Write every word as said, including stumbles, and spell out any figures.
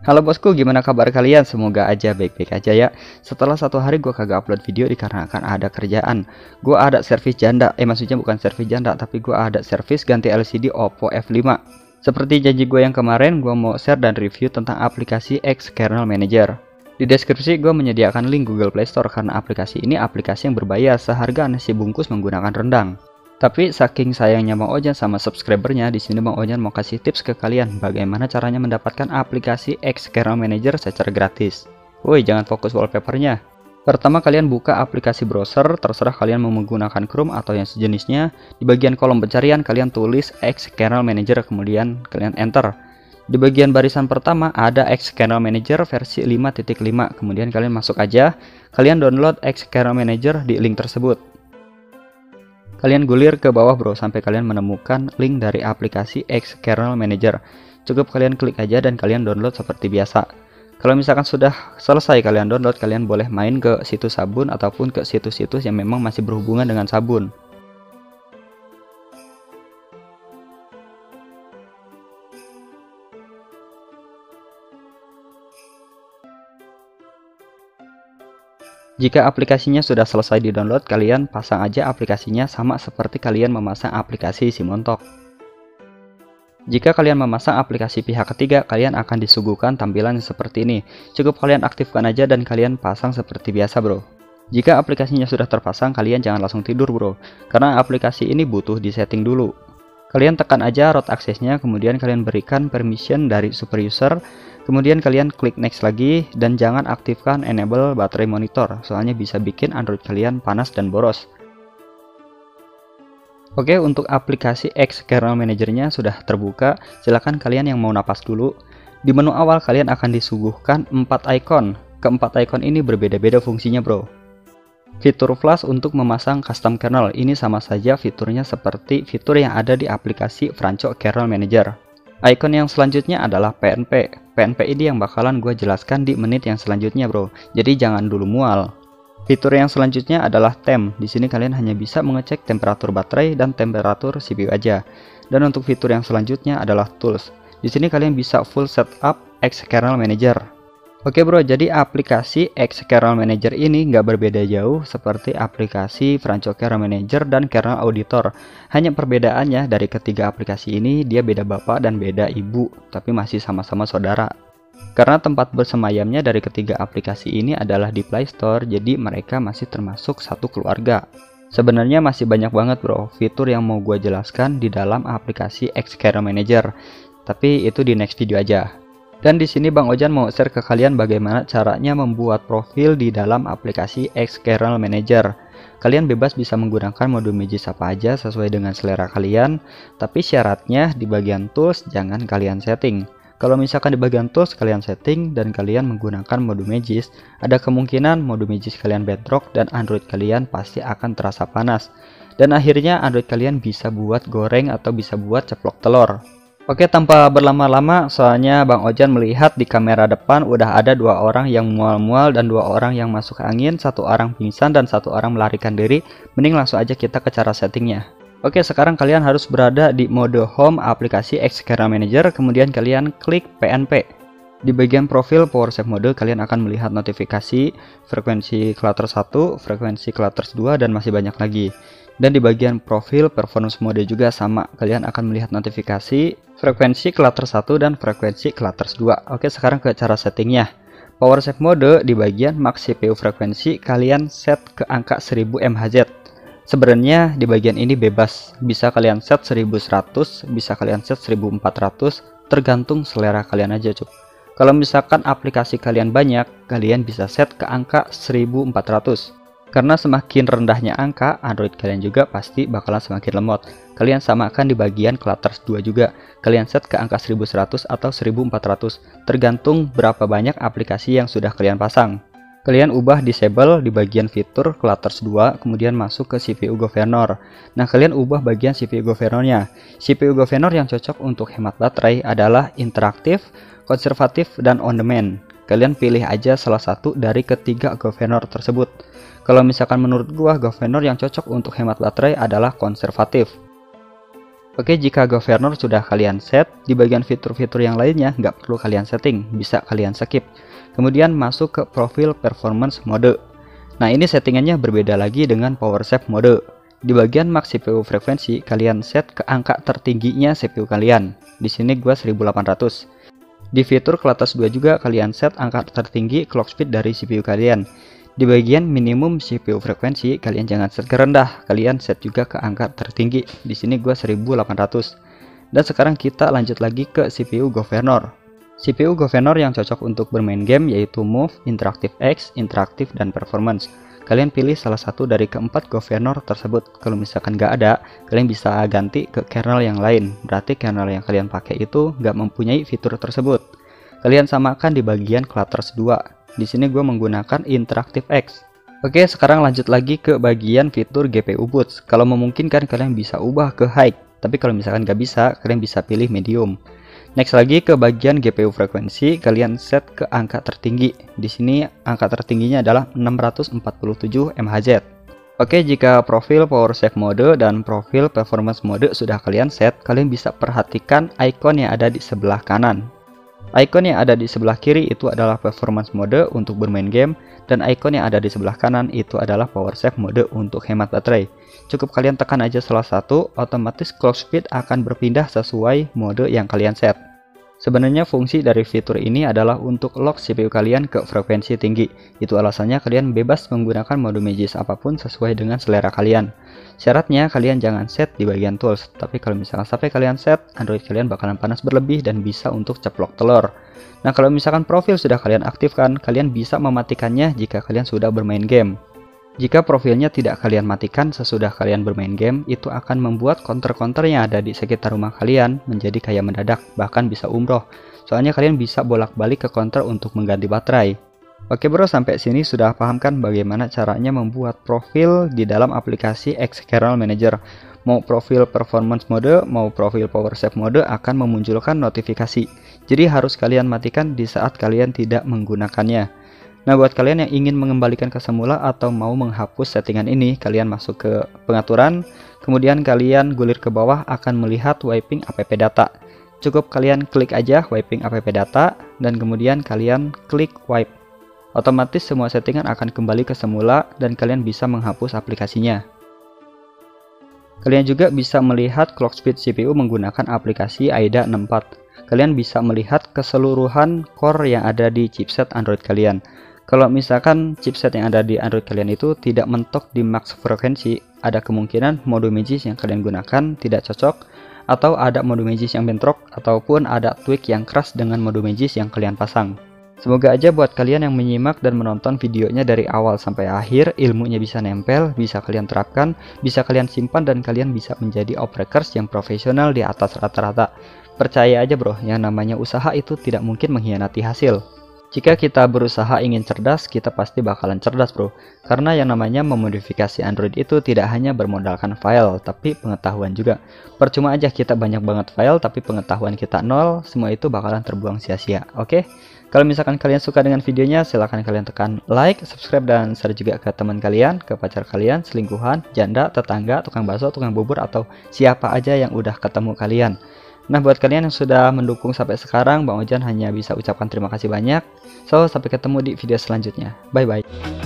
Halo bosku, gimana kabar kalian? Semoga aja baik-baik aja ya. Setelah satu hari gue kagak upload video dikarenakan ada kerjaan. Gue ada servis janda, eh maksudnya bukan servis janda, tapi gue ada servis ganti L C D Oppo F lima. Seperti janji gue yang kemarin, gue mau share dan review tentang aplikasi Ex Kernel Manager. Di deskripsi gue menyediakan link Google Play Store karena aplikasi ini aplikasi yang berbayar, seharga nasi bungkus menggunakan rendang. Tapi saking sayangnya Bang Ojan sama subscribernya, di sini Bang Ojan mau kasih tips ke kalian bagaimana caranya mendapatkan aplikasi Ex Kernel Manager secara gratis. Woi, jangan fokus wallpapernya. Pertama kalian buka aplikasi browser, terserah kalian mau menggunakan Chrome atau yang sejenisnya. Di bagian kolom pencarian kalian tulis Ex Kernel Manager, kemudian kalian enter. Di bagian barisan pertama ada Ex Kernel Manager versi lima titik lima. Kemudian kalian masuk aja, kalian download Ex Kernel Manager di link tersebut. Kalian gulir ke bawah bro sampai kalian menemukan link dari aplikasi Ex Kernel Manager. Cukup kalian klik aja dan kalian download seperti biasa. Kalau misalkan sudah selesai kalian download, kalian boleh main ke situs sabun ataupun ke situs-situs yang memang masih berhubungan dengan sabun. Jika aplikasinya sudah selesai di-download, kalian pasang aja aplikasinya sama seperti kalian memasang aplikasi Simontok. Jika kalian memasang aplikasi pihak ketiga, kalian akan disuguhkan tampilan seperti ini. Cukup kalian aktifkan aja dan kalian pasang seperti biasa bro. Jika aplikasinya sudah terpasang, kalian jangan langsung tidur bro, karena aplikasi ini butuh disetting dulu. Kalian tekan aja root accessnya, kemudian kalian berikan permission dari super user. Kemudian kalian klik next lagi dan jangan aktifkan enable baterai monitor, soalnya bisa bikin Android kalian panas dan boros. Oke, untuk aplikasi Ex Kernel Manager-nya sudah terbuka, silahkan kalian yang mau napas dulu. Di menu awal kalian akan disuguhkan empat icon. Keempat icon ini berbeda-beda fungsinya bro. Fitur flash untuk memasang custom kernel, ini sama saja fiturnya seperti fitur yang ada di aplikasi Franco Kernel Manager. Icon yang selanjutnya adalah P N P. P N P ini yang bakalan gue jelaskan di menit yang selanjutnya bro, jadi jangan dulu mual. Fitur yang selanjutnya adalah temp. Di sini kalian hanya bisa mengecek temperatur baterai dan temperatur C P U aja. Dan untuk fitur yang selanjutnya adalah tools. Di sini kalian bisa full setup Ex Kernel Manager. Oke bro, jadi aplikasi Ex Kernel Manager ini nggak berbeda jauh seperti aplikasi Franco Kernel Manager dan Kernel Auditor. Hanya perbedaannya dari ketiga aplikasi ini dia beda bapak dan beda ibu, tapi masih sama-sama saudara. Karena tempat bersemayamnya dari ketiga aplikasi ini adalah di Play Store, jadi mereka masih termasuk satu keluarga. Sebenarnya masih banyak banget bro fitur yang mau gue jelaskan di dalam aplikasi Ex Kernel Manager, tapi itu di next video aja. Dan di sini Bang Ojan mau share ke kalian bagaimana caranya membuat profil di dalam aplikasi Ex Kernel Manager. Kalian bebas bisa menggunakan mode Magisk apa aja sesuai dengan selera kalian, tapi syaratnya di bagian tools jangan kalian setting. Kalau misalkan di bagian tools kalian setting dan kalian menggunakan mode Magisk, ada kemungkinan mode Magisk kalian bentrok dan Android kalian pasti akan terasa panas. Dan akhirnya Android kalian bisa buat goreng atau bisa buat ceplok telur. Oke, tanpa berlama-lama, soalnya Bang Ojan melihat di kamera depan udah ada dua orang yang mual-mual dan dua orang yang masuk angin, satu orang pingsan dan satu orang melarikan diri. Mending langsung aja kita ke cara settingnya. Oke, sekarang kalian harus berada di mode home aplikasi Ex Kernel Manager, kemudian kalian klik P N P. Di bagian profil power save mode, kalian akan melihat notifikasi, frekuensi clutter satu, frekuensi clutter dua, dan masih banyak lagi. Dan di bagian profil performance mode juga sama, kalian akan melihat notifikasi, frekuensi clutter satu dan frekuensi clutter dua. Oke, sekarang ke cara settingnya. Power save mode, di bagian max C P U frekuensi kalian set ke angka seribu megahertz. Sebenarnya di bagian ini bebas, bisa kalian set seribu seratus, bisa kalian set seribu empat ratus, tergantung selera kalian aja cuy. Kalau misalkan aplikasi kalian banyak, kalian bisa set ke angka seribu empat ratus. Karena semakin rendahnya angka, Android kalian juga pasti bakalan semakin lemot. Kalian samakan di bagian clutter dua juga. Kalian set ke angka seribu seratus atau seribu empat ratus, tergantung berapa banyak aplikasi yang sudah kalian pasang. Kalian ubah disable di bagian fitur clutter dua, kemudian masuk ke C P U governor. Nah, kalian ubah bagian C P U governornya. C P U governor yang cocok untuk hemat baterai adalah interaktif, konservatif, dan on demand. Kalian pilih aja salah satu dari ketiga governor tersebut. Kalau misalkan menurut gua, governor yang cocok untuk hemat baterai adalah konservatif. Oke, jika governor sudah kalian set, di bagian fitur-fitur yang lainnya nggak perlu kalian setting, bisa kalian skip. Kemudian masuk ke profil performance mode. Nah, ini settingannya berbeda lagi dengan power save mode. Di bagian max C P U frekuensi, kalian set ke angka tertingginya C P U kalian. Di sini gua seribu delapan ratus. Di fitur ke atas dua juga kalian set angka tertinggi clock speed dari C P U kalian. Di bagian minimum C P U frekuensi, kalian jangan set ke rendah, kalian set juga ke angka tertinggi. Di sini gua seribu delapan ratus. Dan sekarang kita lanjut lagi ke C P U governor. C P U governor yang cocok untuk bermain game yaitu Move, InteractiveX, Interactive, dan Performance. Kalian pilih salah satu dari keempat governor tersebut. Kalau misalkan nggak ada, kalian bisa ganti ke kernel yang lain. Berarti kernel yang kalian pakai itu nggak mempunyai fitur tersebut. Kalian samakan di bagian clusters dua. Di sini gue menggunakan InteractiveX. Oke, sekarang lanjut lagi ke bagian fitur G P U boost. Kalau memungkinkan kalian bisa ubah ke high, tapi kalau misalkan nggak bisa, kalian bisa pilih medium. Next lagi ke bagian G P U frekuensi, kalian set ke angka tertinggi. Di sini angka tertingginya adalah enam ratus empat puluh tujuh M H Z. Oke, jika profil power save mode dan profil performance mode sudah kalian set, kalian bisa perhatikan icon yang ada di sebelah kanan. Icon yang ada di sebelah kiri itu adalah performance mode untuk bermain game, dan icon yang ada di sebelah kanan itu adalah power save mode untuk hemat baterai. Cukup kalian tekan aja salah satu, otomatis clock speed akan berpindah sesuai mode yang kalian set. Sebenarnya fungsi dari fitur ini adalah untuk lock C P U kalian ke frekuensi tinggi. Itu alasannya kalian bebas menggunakan mode Magisk apapun sesuai dengan selera kalian. Syaratnya kalian jangan set di bagian tools, tapi kalau misalkan sampai kalian set, Android kalian bakalan panas berlebih dan bisa untuk ceplok telur. Nah, kalau misalkan profil sudah kalian aktifkan, kalian bisa mematikannya jika kalian sudah bermain game. Jika profilnya tidak kalian matikan sesudah kalian bermain game, itu akan membuat counter-counter yang ada di sekitar rumah kalian menjadi kayak mendadak, bahkan bisa umroh. Soalnya kalian bisa bolak-balik ke counter untuk mengganti baterai. Oke bro, sampai sini sudah paham kan bagaimana caranya membuat profil di dalam aplikasi Ex Kernel Manager. Mau profil performance mode, mau profil power save mode akan memunculkan notifikasi. Jadi harus kalian matikan di saat kalian tidak menggunakannya. Nah, buat kalian yang ingin mengembalikan ke semula atau mau menghapus settingan ini, kalian masuk ke pengaturan, kemudian kalian gulir ke bawah akan melihat wiping app data. Cukup kalian klik aja wiping app data, dan kemudian kalian klik wipe. Otomatis semua settingan akan kembali ke semula dan kalian bisa menghapus aplikasinya. Kalian juga bisa melihat clock speed C P U menggunakan aplikasi AIDA enam puluh empat. Kalian bisa melihat keseluruhan core yang ada di chipset Android kalian. Kalau misalkan chipset yang ada di Android kalian itu tidak mentok di max frekuensi, ada kemungkinan mode Magisk yang kalian gunakan tidak cocok, atau ada mode Magisk yang bentrok, ataupun ada tweak yang keras dengan mode Magisk yang kalian pasang. Semoga aja buat kalian yang menyimak dan menonton videonya dari awal sampai akhir, ilmunya bisa nempel, bisa kalian terapkan, bisa kalian simpan, dan kalian bisa menjadi operator yang profesional di atas rata-rata. Percaya aja bro, yang namanya usaha itu tidak mungkin mengkhianati hasil. Jika kita berusaha ingin cerdas, kita pasti bakalan cerdas bro. Karena yang namanya memodifikasi Android itu tidak hanya bermodalkan file, tapi pengetahuan juga. Percuma aja kita banyak banget file, tapi pengetahuan kita nol, semua itu bakalan terbuang sia-sia, oke? Kalau misalkan kalian suka dengan videonya, silahkan kalian tekan like, subscribe, dan share juga ke teman kalian, ke pacar kalian, selingkuhan, janda, tetangga, tukang bakso, tukang bubur, atau siapa aja yang udah ketemu kalian. Nah, buat kalian yang sudah mendukung sampai sekarang, Bang Ojan hanya bisa ucapkan terima kasih banyak. So, sampai ketemu di video selanjutnya. Bye-bye.